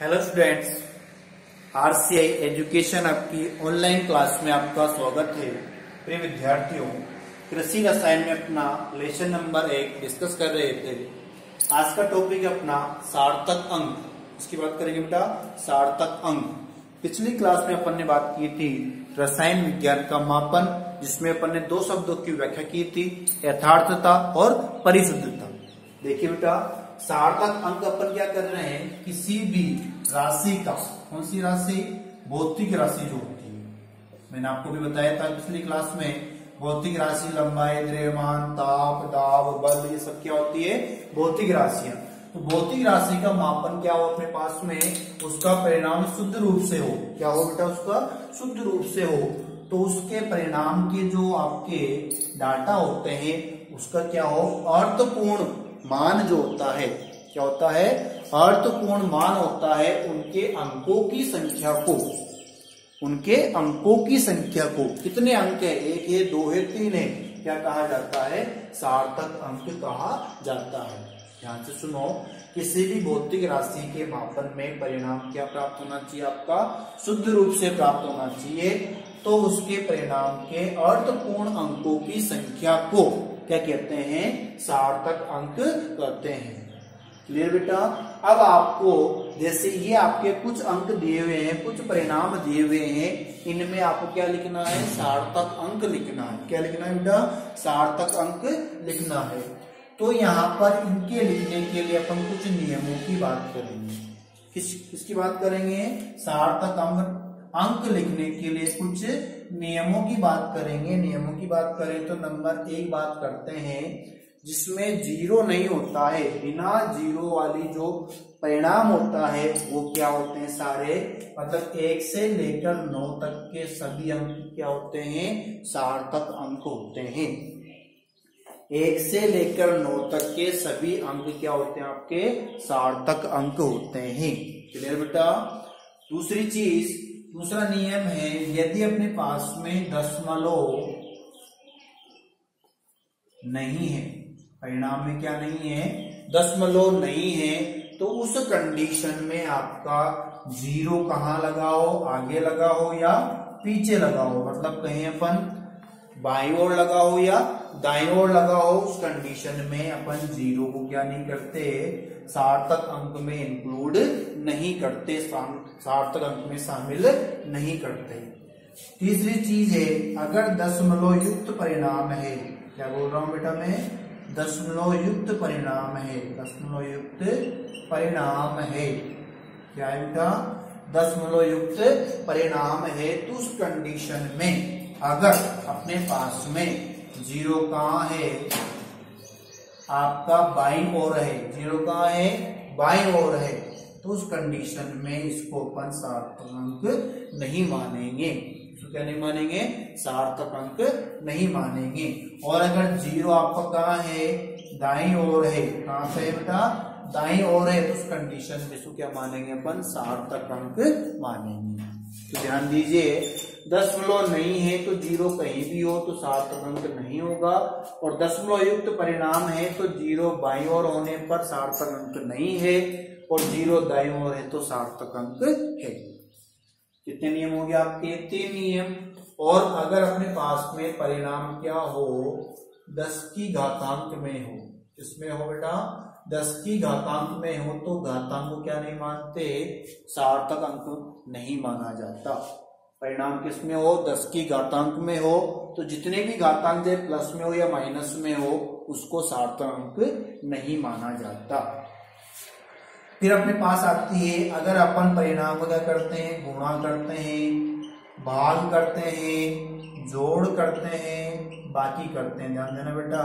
Hello students, RCI education आपकी online class में आपका स्वागत है। प्रिय विद्यार्थियों, कृषि रसायन में अपना लेसन नंबर 1 डिस्कस कर रहे थे। आज का टॉपिक अपना सार्थक अंक, इसकी बात करेंगे बेटा। सार्थक अंक पिछली क्लास में अपन ने बात की थी रसायन विज्ञान का मापन, जिसमें अपन ने 2 शब्दों की व्याख्या की थी, यथार्थता और परिशुद्धता। देखिए बेटा, सार्थक अंक अपन क्या कर रहे हैं, किसी भी राशि का, कौन सी राशि, भौतिक राशि जो होती है। मैंने आपको भी बताया था पिछली क्लास में, भौतिक राशि लंबाई, द्रव्यमान, ताप, दाब, बल, ये सब क्या होती है, भौतिक राशियां। तो भौतिक राशि का मापन क्या हो अपने पास में, उसका परिणाम शुद्ध रूप से हो। क्या हो बेटा, उसका शुद्ध रूप से हो, तो उसके परिणाम के जो आपके डाटा होते हैं उसका क्या हो, अर्थपूर्ण मान जो होता है, क्या होता है, अर्थपूर्ण मान होता है। उनके अंकों की संख्या को, उनके अंकों की संख्या को, कितने अंक है, 1 है, 2 है, 3 है, क्या कहा जाता है, सार्थक अंक कहा जाता है। ध्यान से सुनो, किसी भी भौतिक राशि के मापन में परिणाम क्या प्राप्त होना चाहिए, आपका शुद्ध रूप से प्राप्त होना चाहिए, तो उसके परिणाम के अर्थपूर्ण अंकों की संख्या को क्या कहते हैं, सार्थक अंक कहते हैं। क्लियर बेटा। अब आपको जैसे ये आपके कुछ अंक दिए हुए हैं, कुछ परिणाम दिए हुए हैं, इनमें आपको क्या लिखना है, सार्थक अंक लिखना है। क्या लिखना है बेटा, सार्थक अंक लिखना है। तो यहाँ पर इनके लिखने के लिए अपन कुछ नियमों की बात करेंगे। किसकी बात करेंगे, सार्थक अंक लिखने के लिए कुछ नियमों की बात करेंगे। नियमों की बात करें तो नंबर 1 बात करते हैं, जिसमें 0 नहीं होता है, बिना 0 वाली जो परिणाम होता है वो क्या होते हैं, सारे मतलब 1 से लेकर 9 तक के सभी अंक क्या होते हैं, सार्थक अंक होते हैं। 1 से लेकर 9 तक के सभी अंक क्या होते हैं, आपके सार्थक अंक होते हैं। क्लियर बेटा। दूसरा नियम है, यदि अपने पास में दशमलव नहीं है, परिणाम में क्या नहीं है, दशमलव नहीं है, तो उस कंडीशन में आपका 0 कहाँ लगाओ, आगे लगाओ या पीछे लगाओ, मतलब कहीं अपन बाईं ओर लगाओ या दाईं ओर लगाओ, उस कंडीशन में अपन 0 को क्या नहीं करते, सार्थक अंक में इंक्लूड नहीं करते, सार्थक अंक में शामिल नहीं करते। तीसरी चीज है, अगर दशमलव युक्त परिणाम है, क्या बोल रहा हूं बेटा मैं, दशमलव युक्त परिणाम है, दशमलव युक्त परिणाम है, क्या है बेटा, दशमलव युक्त परिणाम है, तो उस कंडीशन में अगर अपने पास में 0 कहाँ है, आपका बाईं ओर है, 0 कहाँ है, बाईं ओर है, तो उस कंडीशन में इसको अपन सार्थक अंक नहीं मानेंगे। तो क्या नहीं मानेंगे, सार्थक अंक नहीं मानेंगे। और अगर 0 आपका कहाँ है, दाईं ओर है, कहाँ पे है बेटा, दाईं ओर है, तो उस कंडीशन में इसको क्या मानेंगे अपन, सार्थक अंक मानेंगे। तो ध्यान दीजिए, दशमलव नहीं है तो 0 कहीं भी हो तो सार्थक अंक नहीं होगा, और दशमलव युक्त परिणाम है तो 0 बाईं ओर होने पर सार्थक अंक नहीं है, और 0 दाईं ओर है तो सार्थक अंक है। कितने नियम हो गया आपके, 3 नियम। और अगर अपने पास में परिणाम क्या हो, 10 की घातांक में हो, इसमें हो बेटा, 10 की घातांक में हो, तो घातांक को क्या नहीं मानते, सार्थक अंक नहीं माना जाता। परिणाम किसमें हो, 10 की घातांक में हो, तो जितने भी घातांक चाहे प्लस में हो या माइनस में हो, उसको सार्थक अंक नहीं माना जाता। फिर अपने पास आती है, अगर अपन परिणाम को क्या करते हैं, गुणा करते हैं, भाग करते हैं, जोड़ करते हैं, बाकी करते हैं। ध्यान देना बेटा,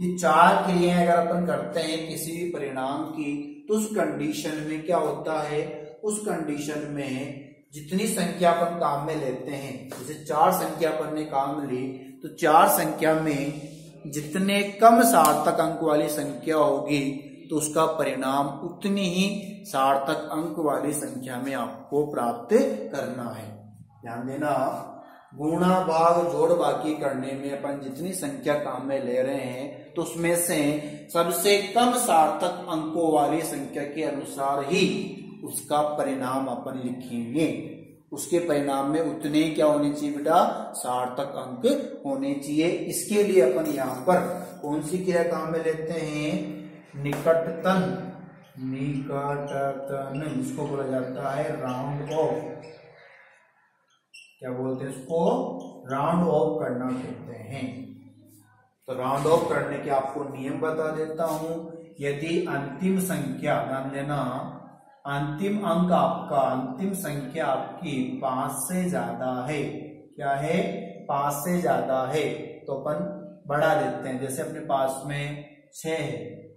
ये 4 क्रियाएं अगर अपन करते हैं किसी भी परिणाम की, तो उस कंडीशन में क्या होता है, उस कंडीशन में जितनी संख्या अपन काम में लेते हैं, जैसे 4 संख्या अपन ने काम ली, तो 4 संख्या में जितने कम सार्थक अंक वाली संख्या होगी, तो उसका परिणाम उतनी ही सार्थक अंक वाली संख्या में आपको प्राप्त करना है। ध्यान देना, गुणा भाग जोड़ बाकी करने में अपन जितनी संख्या काम में ले रहे हैं तो उसमें से सबसे कम सार्थक अंकों वाली संख्या के अनुसार ही उसका परिणाम अपन लिखेंगे। उसके परिणाम में उतने क्या होने चाहिए बेटा, सार्थक अंक होने चाहिए। इसके लिए अपन यहाँ पर कौन सी क्रिया काम में लेते हैं, निकटतम, निकटतम इसको बोला जाता है राउंड ऑफ। क्या बोलते हैं इसको, राउंड ऑफ करना कहते हैं। तो राउंड ऑफ करने के आपको नियम बता देता हूं। यदि अंतिम संख्या, ध्यान देना, अंतिम अंक आपका, अंतिम संख्या आपकी 5 से ज्यादा है, क्या है 5 से ज्यादा है, तो अपन बढ़ा देते हैं। जैसे अपने पास में 6 है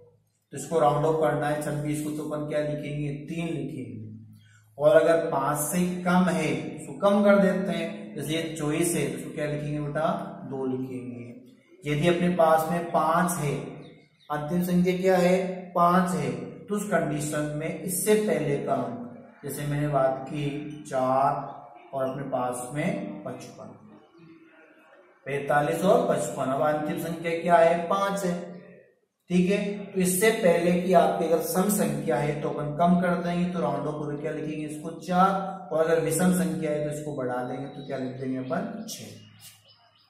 तो इसको राउंड ऑफ करना है 26 को, तो अपन क्या लिखेंगे 3 लिखेंगे। और अगर 5 से कम है तो कम कर देते हैं, जैसे ये 24 है तो क्या लिखेंगे बेटा 2 लिखेंगे। यदि अपने पास में 5 है, अंतिम संख्या क्या है 5 है, तो उस कंडीशन में इससे पहले का अंक, जैसे मैंने बात की 4 और अपने पास में 55, 45 और 55। अब अंतिम संख्या क्या है 5 है, ठीक है, तो इससे पहले कि आपकी अगर सम संख्या है तो अपन कम कर देंगे, तो राउंड ऑफ करके क्या लिखेंगे इसको 4, और अगर विषम संख्या है तो इसको बढ़ा देंगे, तो क्या लिख देंगे अपन 6।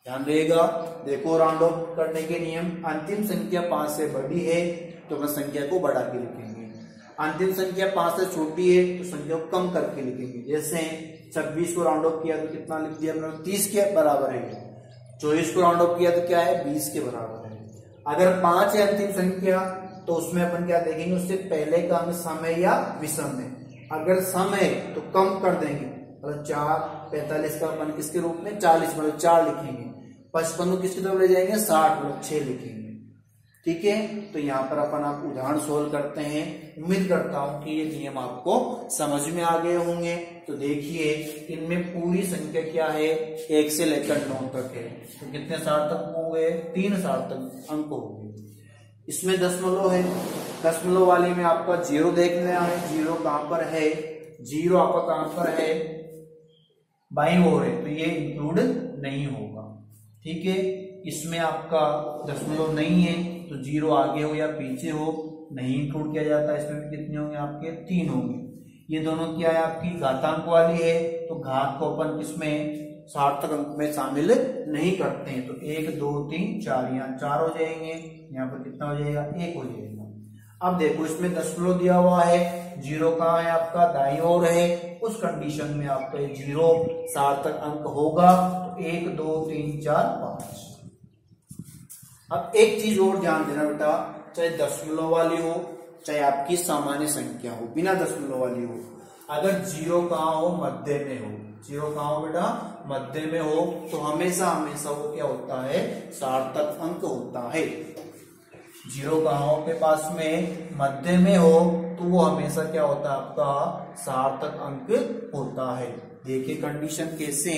ध्यान रहेगा, देखो राउंड ऑफ करने के नियम, अंतिम संख्या 5 से बड़ी है तो अपन संख्या को बढ़ा के लिखेंगे, अंतिम संख्या 5 से छोटी है तो संख्या को कम करके लिखेंगे। जैसे 26 को राउंड ऑफ किया तो कितना लिख दिया हमने, 30 के बराबर है। 24 को राउंड ऑफ किया तो क्या है 20 के बराबर है। अगर 5 है अंतिम संख्या तो उसमें अपन क्या देखेंगे, उससे पहले का अंक सम है या विषम है। अगर सम है तो कम कर देंगे, मतलब 4, 45 का अपन किसके रूप में 40, मतलब 4 लिखेंगे। 55 को किसकी तरफ ले जाएंगे 60, मतलब 6 लिखेंगे। ठीक है, तो यहाँ पर अपन आप उदाहरण सोल्व करते हैं। उम्मीद करता हूं कि ये नियम आपको समझ में आ गए होंगे। तो देखिए इनमें पूरी संख्या क्या है 1 से लेकर 9 तक है, तो कितने सार्थक हो गए, 3 सार्थक अंक हो गए। इसमें दशमलव है, दशमलव वाले में आपका 0 देखना है, 0 कहां पर है, 0 आपका कहां पर है बाई ओर है, तो ये इंक्लूड नहीं होगा। ठीक है, इसमें आपका दशमलव नहीं है तो 0 आगे हो या पीछे हो नहीं इंक्लूड किया जाता। इसमें भी कितने होंगे आपके 3 होंगे। ये दोनों क्या है आपकी घातांक वाली है, तो घात को अपन इसमें सार्थक अंक में शामिल नहीं करते हैं। तो 1, 2, 3, 4 यहाँ 4 हो जाएंगे, यहाँ पर कितना हो जाएगा 1 हो जाएगा। अब देखो इसमें दशमलव दिया हुआ है, 0 कहाँ है आपका दाईं ओर है, उस कंडीशन में आपका ये 0 सार्थक अंक होगा। तो 1, 2, 3, 4, 5। अब एक चीज और ध्यान देना बेटा, चाहे दशमलव वाली हो चाहे आपकी सामान्य संख्या हो, बिना दशमलव वाली हो, अगर 0 कहाँ हो मध्य में हो, 0 कहाँ हो बेटा मध्य में हो, तो हमेशा हमेशा वो क्या होता है सार्थक अंक होता है। 0 कहाँ हो के पास में मध्य में हो तो वो हमेशा क्या होता है आपका सार्थक अंक होता है। देखिए कंडीशन कैसे,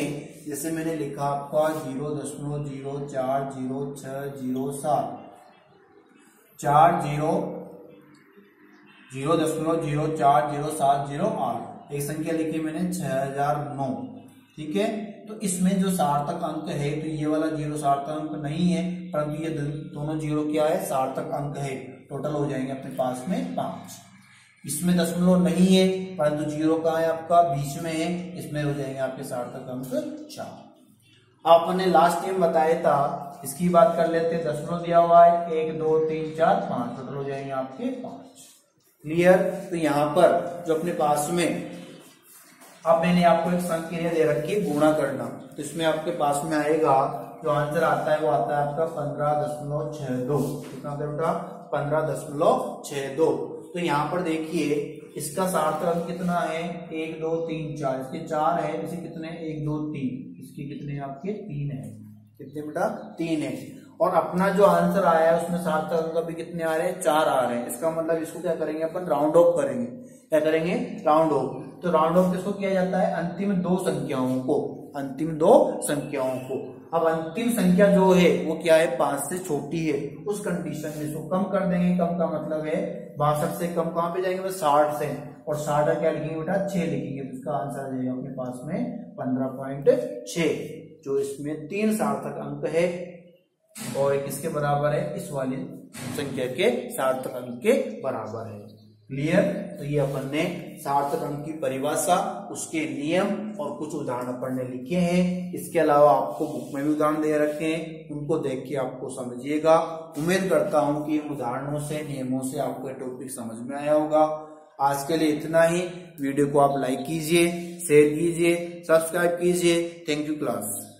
जैसे मैंने लिखा आपका 0.0404060 40.0040708, एक संख्या लिखी मैंने 6009। ठीक है, तो इसमें जो सार्थक अंक है, तो ये वाला 0 सार्थक अंक नहीं है, परंतु ये दोनों 0 क्या है सार्थक अंक है। टोटल हो जाएंगे अपने पास में 5। इसमें दशमलव नहीं है, परंतु 0 कहाँ है आपका बीच में है, इसमें हो जाएंगे आपके सार्थक अंक 4। आपने लास्ट टाइम बताया था, इसकी बात कर लेते हैं। दशमलव दिया हुआ है 1, 2, 3, 4, 5, टोटल हो जाएंगे आपके 5। क्लियर, तो यहाँ पर जो अपने पास में, अब मैंने आपको एक संक्रिया दे रखी है गुणा करना, तो इसमें आपके पास में आएगा जो आंसर आता है वो आता है आपका 15.62। कितना बेटा 15.62। तो यहाँ पर देखिए इसका सार्थक अंक कितना है 1, 2, 3, 4, इसके 4 है, इसे कितने 1, 2, 3, इसके कितने आपके 3 है, कितने बेटा 3 है। और अपना जो आंसर आया है उसमें सार्थक अंक अभी कितने आ रहे हैं 4 आ रहे हैं। इसका मतलब इसको क्या करेंगे अपन राउंड ऑफ करेंगे, क्या करेंगे राउंड ऑफ। तो राउंड ऑफ किसको किया जाता है अंतिम 2 संख्याओं को, अंतिम 2 संख्याओं को। अब अंतिम संख्या जो है वो क्या है 5 से छोटी है, उस कंडीशन में इसको कम कर देंगे। कम का मतलब है 62 से कम कहां पे जाएंगे, बस 60 से, और 60 क्या लिखेंगे बेटा 6 लिखेंगे। तो इसका आंसर आ जाएगा अपने पास में 15.6। जो इसमें 3 सार्थक अंक है और एक इसके बराबर है, इस वाली संख्या के सार्थक अंक के बराबर है। क्लियर? तो ये अपन ने सार्थक अंक की परिभाषा, उसके नियम और कुछ उदाहरण अपन ने लिखे हैं। इसके अलावा आपको बुक में भी उदाहरण दे रखे हैं, उनको देख के आपको समझिएगा। उम्मीद करता हूं कि इन उदाहरणों से, नियमों से आपको टॉपिक समझ में आया होगा। आज के लिए इतना ही। वीडियो को आप लाइक कीजिए, शेयर कीजिए, सब्सक्राइब कीजिए। Thank you class.